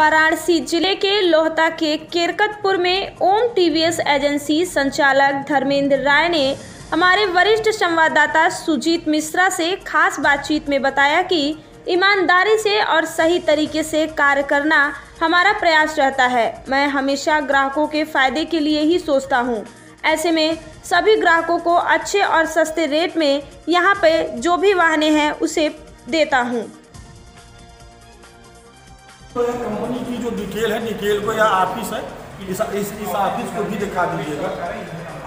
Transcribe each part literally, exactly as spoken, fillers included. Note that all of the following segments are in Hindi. वाराणसी जिले के लोहता के केरकतपुर में ओम टीवीएस एजेंसी संचालक धर्मेंद्र राय ने हमारे वरिष्ठ संवाददाता सुजीत मिश्रा से खास बातचीत में बताया कि ईमानदारी से और सही तरीके से कार्य करना हमारा प्रयास रहता है। मैं हमेशा ग्राहकों के फायदे के लिए ही सोचता हूँ। ऐसे में सभी ग्राहकों को अच्छे और सस्ते रेट में यहाँ पे जो भी वाहने हैं उसे देता हूँ। तो यह कंपनी की जो डिटेल है, डिटेल को यह ऑफिस है, इस इस ऑफिस को भी दिखा दीजिएगा।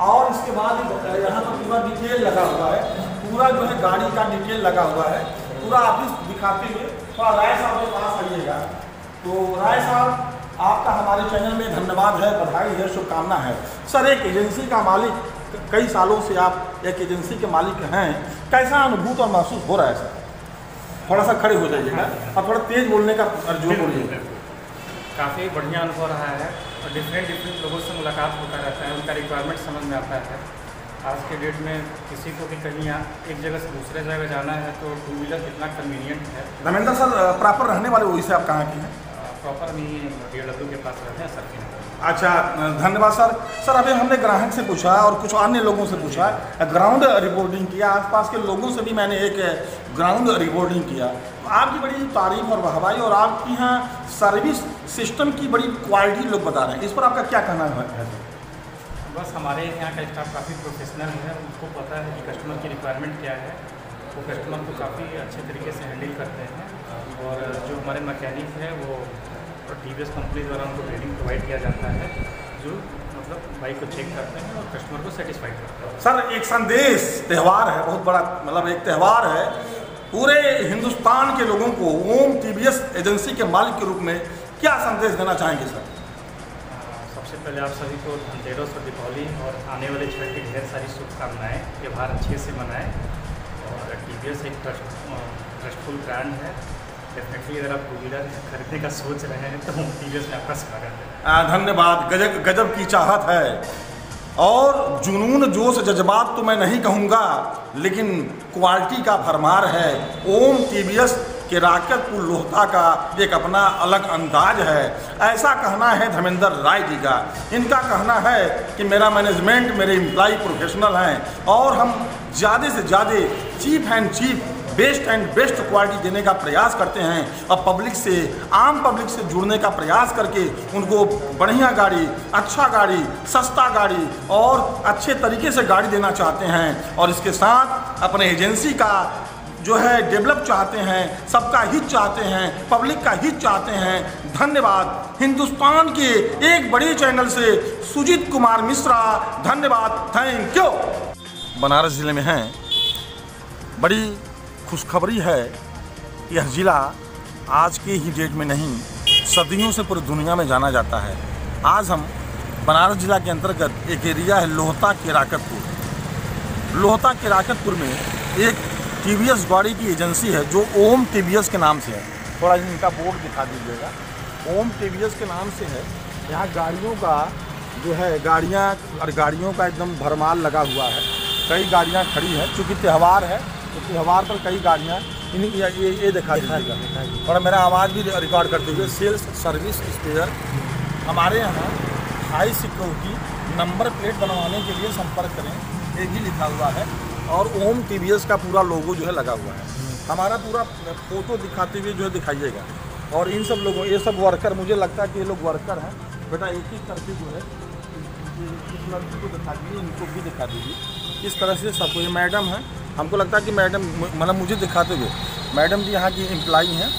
और इसके बाद यहाँ तो पूरा डिटेल लगा हुआ है, पूरा जो है गाड़ी का डिटेल लगा हुआ है, पूरा ऑफिस दिखाते हुए थोड़ा राय साहब के पास आइएगा। तो राय साहब, आपका हमारे चैनल में धन्यवाद है, बधाई है, शुभकामना है। सर, एक एजेंसी का मालिक, कई सालों से आप एक एजेंसी के मालिक हैं, कैसा अनुभूत और महसूस हो रहा है? सर, थोड़ा सा खड़े हो जाइएगा और थोड़ा तेज बोलने का जो बोलिए। काफ़ी बढ़िया अनुभव रहा है और डिफरेंट डिफरेंट लोगों से मुलाकात होता रहता है, उनका रिक्वायरमेंट समझ में आता है। आज के डेट में किसी को भी कहीं एक जगह से दूसरे जगह जाना है तो टू व्हीलर कितना कन्वीनियंट है। धर्मेंद्र सर, प्रॉपर रहने वाले ओडिशा आप कहाँ के हैं? प्रॉपर नहीं, डीएलडब्ल्यू के पास रहते हैं सर। अच्छा, धन्यवाद सर। सर, अभी हमने ग्राहक से पूछा और कुछ अन्य लोगों से पूछा, ग्राउंड रिपोर्टिंग किया, आसपास के लोगों से भी मैंने एक ग्राउंड रिपोर्टिंग किया। आपकी बड़ी तारीफ और बहवाई और आपकी यहाँ सर्विस सिस्टम की बड़ी क्वालिटी लोग बता रहे हैं, इस पर आपका क्या कहना है? बस हमारे यहाँ का स्टाफ काफ़ी प्रोफेशनल है, उनको पता है कि कस्टमर की रिक्वायरमेंट क्या है, वो कस्टमर को काफ़ी अच्छे तरीके से हैंडल करते हैं। और जो हमारे मैकेनिक हैं वो टीवीएस कंपनी द्वारा उनको ट्रेनिंग प्रोवाइड किया जाता है, जो मतलब बाइक को चेक करते हैं और कस्टमर को सेटिस्फाइड करते हैं। सर, एक संदेश त्यौहार है, बहुत बड़ा मतलब एक त्यौहार है, पूरे हिंदुस्तान के लोगों को ओम टीवीएस एजेंसी के मालिक के रूप में क्या संदेश देना चाहेंगे? सर, सबसे पहले आप सभी को धनतेरस और दीपावली और आने वाले छठ की ढेर सारी शुभकामनाएँ। त्यौहार अच्छे से मनाएँ। और टीवीएस एक ट्रस्टफुल ब्रांड है, डेफिनेटली अगर आप टू व्हीलर खरीदने का सोच रहे हैं तो टीवीएस में आपका स्वागत है। धन्यवाद। गजब गजब की चाहत है और जुनून, जोश, जज्बात तो मैं नहीं कहूँगा, लेकिन क्वालिटी का भरमार है। ओम टीवीएस के केरकतपुर लोहता का एक अपना अलग अंदाज है, ऐसा कहना है धर्मेंद्र राय जी का। इनका कहना है कि मेरा मैनेजमेंट, मेरे एम्प्लाई प्रोफेशनल हैं और हम ज़्यादा से ज़्यादा cheap and cheap, best and best quality देने का प्रयास करते हैं और पब्लिक से, आम पब्लिक से जुड़ने का प्रयास करके उनको बढ़िया गाड़ी, अच्छा गाड़ी, सस्ता गाड़ी और अच्छे तरीके से गाड़ी देना चाहते हैं। और इसके साथ अपने एजेंसी का जो है डेवलप चाहते हैं, सबका हित चाहते हैं, पब्लिक का हित चाहते हैं। धन्यवाद। हिंदुस्तान के एक बड़े चैनल से सुजीत कुमार मिश्रा, धन्यवाद। Thank you. बनारस ज़िले में हैं, बड़ी खुशखबरी है। यह ज़िला आज के ही डेट में नहीं, सदियों से पूरी दुनिया में जाना जाता है। आज हम बनारस ज़िला के अंतर्गत एक एरिया है लोहता केरकतपुर। लोहता केरकतपुर में एक टीवीएस गाड़ी की एजेंसी है जो ओम टीवीएस के नाम से है। थोड़ा इनका बोर्ड दिखा दीजिएगा, ओम टीवीएस के नाम से है। यहाँ गाड़ियों का जो है, गाड़ियाँ और गाड़ियों का एकदम भरमाल लगा हुआ है। कई गाड़ियाँ खड़ी हैं, चूँकि त्यौहार है त्यौहार पर कई गाड़ियाँ इन ये ये देखा दिखाएगा। और मेरा आवाज़ भी रिकॉर्ड करते हुए सेल्स, सर्विस, स्पेयर। हमारे यहाँ हाई सिक्योरिटी, नंबर प्लेट बनवाने के लिए संपर्क करें, ये भी लिखा हुआ है। और ओम टीवीएस का पूरा लोगो जो है लगा हुआ है। हमारा पूरा फोटो दिखाते हुए जो है दिखाइएगा। और इन सब लोगों, ये सब वर्कर, मुझे लगता है कि ये लोग वर्कर हैं। बेटा, एक एक करके जो है इस लड़की को दिखा दीजिए, इनको भी दिखा दीजिए। इस तरह से सबको, ये मैडम हैं, हमको लगता है कि मैडम, मतलब मुझे दिखाते हुए मैडम जी यहाँ की एम्प्लाई हैं,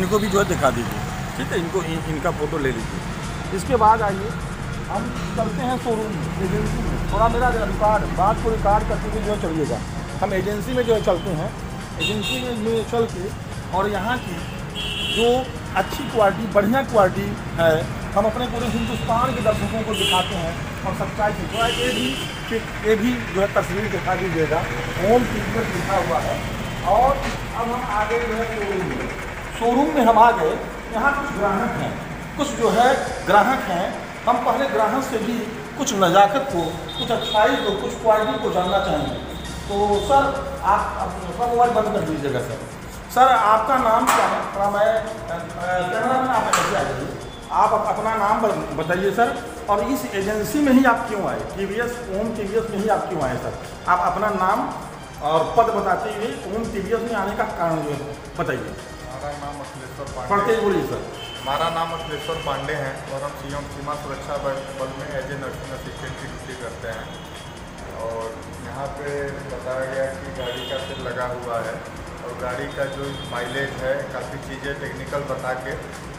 इनको भी जो है दिखा दीजिए। ठीक है, इनको इन, इनका फ़ोटो ले लीजिए। इसके बाद आइए, हम चलते हैं शोरूम में, एजेंसी में। थोड़ा मेरा रिकॉर्ड, बात को रिकॉर्ड करते हुए जो है चलिएगा। हम एजेंसी में जो है चलते हैं, एजेंसी में जो चल के और यहाँ की जो अच्छी क्वालिटी, बढ़िया क्वालिटी है, हम अपने पूरे हिंदुस्तान के दर्शकों को दिखाते हैं और सच्चाई से। तो ये भी ये भी जो है तस्वीर दिखा दीजिएगा, ओम टीवीएस लिखा हुआ है। और अब हम आ गए जो है शोरूम में। शोरूम में हम आ गए, यहाँ कुछ ग्राहक हैं, कुछ जो है ग्राहक हैं। हम पहले ग्राहक से भी कुछ नज़ाकत को, कुछ अच्छाई को, कुछ क्वालिटी को जानना चाहेंगे। तो सर, आप अपना मोबाइल बंद कर दीजिएगा। सर सर आपका नाम क्या है? मैं कैमरा में, आप कैसे आ जाइए। आप अपना नाम बताइए सर, और इस एजेंसी में ही आप क्यों आए, टीवीएस ओम टीवीएस में ही आप क्यों आए सर? आप अपना नाम और पद बताते हुए ओम टीवीएस में आने का कारण जो है बताइए। हमारा नाम अखिलेश्वर पांडे, पढ़ते ही बोलिए सर। हमारा नाम अखिलेश्वर पांडे हैं और हम सीएम सीमा सुरक्षा बल बल में एज ए नर्सिंग असिस्टेंट की ड्यूटी करते हैं। और यहाँ पे बताया गया कि गाड़ी का सिर लगा हुआ है और गाड़ी का जो माइलेज है काफ़ी चीज़ें टेक्निकल बता के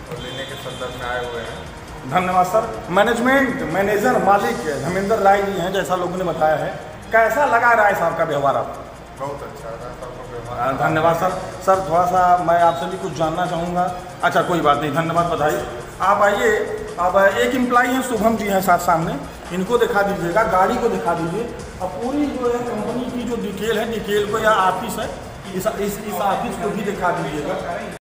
और लेने के संदर्भ में आए हुए हैं। धन्यवाद सर। मैनेजमेंट मैनेजर मालिक धर्मेंद्र राय जी हैं, जैसा लोगों ने बताया है। कैसा लगा राय साहब का व्यवहार आपको? बहुत अच्छा लगा साहब का व्यवहार। धन्यवाद सर। सर थोड़ा सा मैं आपसे भी कुछ जानना चाहूँगा। अच्छा कोई बात नहीं, धन्यवाद, बधाई। आप आइए, अब एक इम्प्लाई हैं शुभम जी हैं साथ सामने, इनको दिखा दीजिएगा, गाड़ी को दिखा दीजिए। अब पूरी जो है कंपनी की जो डिटेल है, डिटेल को या ऑफिस है, इस ऑफिस को भी दिखा दीजिएगा।